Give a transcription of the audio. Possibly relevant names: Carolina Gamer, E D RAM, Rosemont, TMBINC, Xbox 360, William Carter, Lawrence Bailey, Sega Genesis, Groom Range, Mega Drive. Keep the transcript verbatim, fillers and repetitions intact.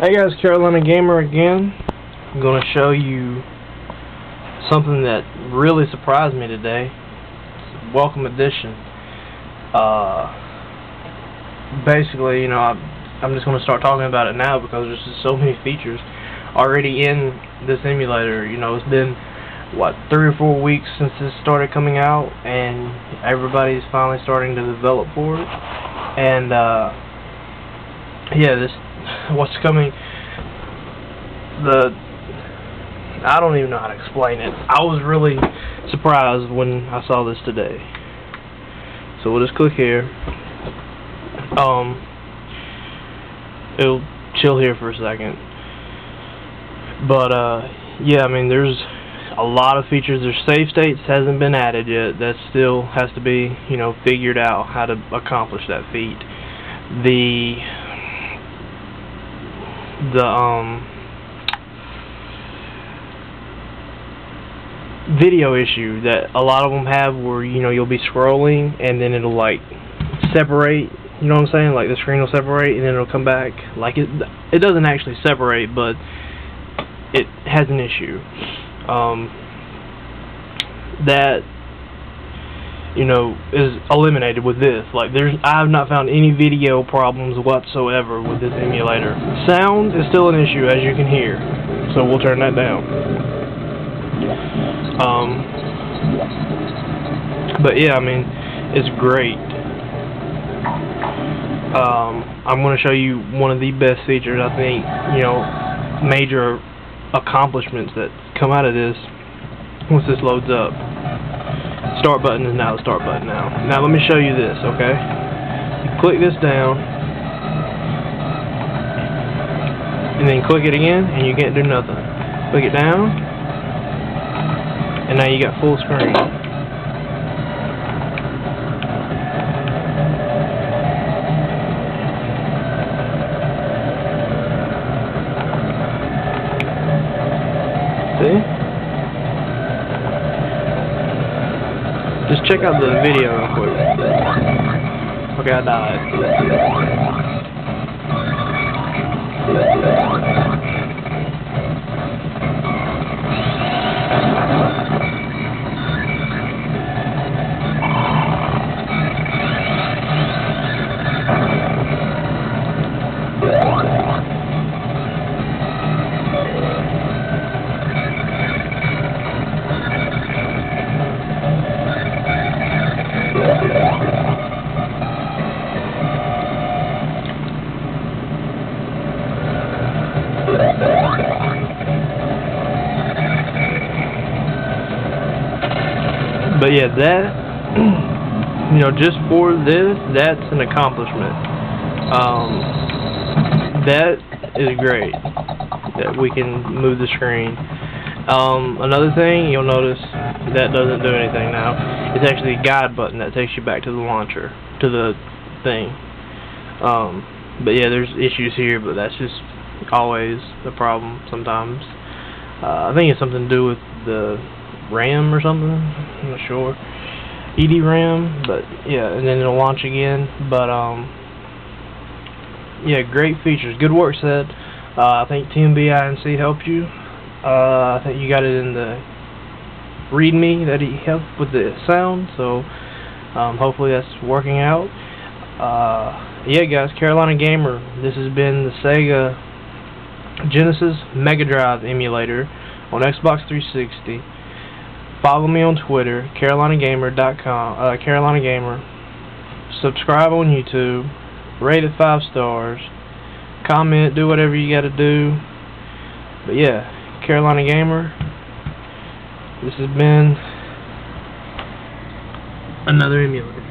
Hey guys, Carolina Gamer again. I'm going to show you something that really surprised me today. It's a welcome edition. Uh, basically, you know, I'm, I'm just going to start talking about it now because there's just so many features already in this emulator. You know, it's been, what, three or four weeks since this started coming out, and everybody's finally starting to develop for it. And, uh, yeah, this... what's coming, the I don't even know how to explain it. I was really surprised when I saw this today. So we'll just click here. Um it'll chill here for a second. But uh yeah, I mean, there's a lot of features. There's save states hasn't been added yet. That still has to be, you know, figured out how to accomplish that feat. The The um, video issue that a lot of them have, where, you know, you'll be scrolling and then it'll like separate. You know what I'm saying? Like the screen will separate and then it'll come back. Like it, it doesn't actually separate, but it has an issue. Um, that, you know, is eliminated with this. Like, there's, I have not found any video problems whatsoever with this emulator. Sound is still an issue, as you can hear, so we'll turn that down. Um, but yeah, I mean, it's great. Um, I'm going to show you one of the best features, I think, you know, major accomplishments that come out of this once this loads up. Start button is now the start button now. Now let me show you this, okay? You click this down, and then click it again, and you can't do nothing. Click it down, and now you got full screen. See? Just check out the video real quick. Okay, I died. But yeah, that, you know, just for this, that's an accomplishment. Um, that is great, that we can move the screen. Um, another thing, you'll notice, that doesn't do anything now. It's actually a guide button that takes you back to the launcher, to the thing. Um, but yeah, there's issues here, but that's just always a problem sometimes. Uh, I think it's something to do with the RAM or something, I'm not sure, E D RAM, but yeah, and then it'll launch again. But um, yeah, great features, good work, said. Uh, I think T M B I N C helped you. Uh, I think you got it in the readme that he helped with the sound, so um, hopefully that's working out. Uh, yeah, guys, Carolina Gamer. This has been the Sega Genesis Mega Drive emulator on Xbox three sixty. Follow me on Twitter, Carolina Gamer dot com, uh, Carolina Gamer. Subscribe on YouTube. Rate it five stars. Comment. Do whatever you got to do. But yeah, Carolina Gamer. This has been another emulator.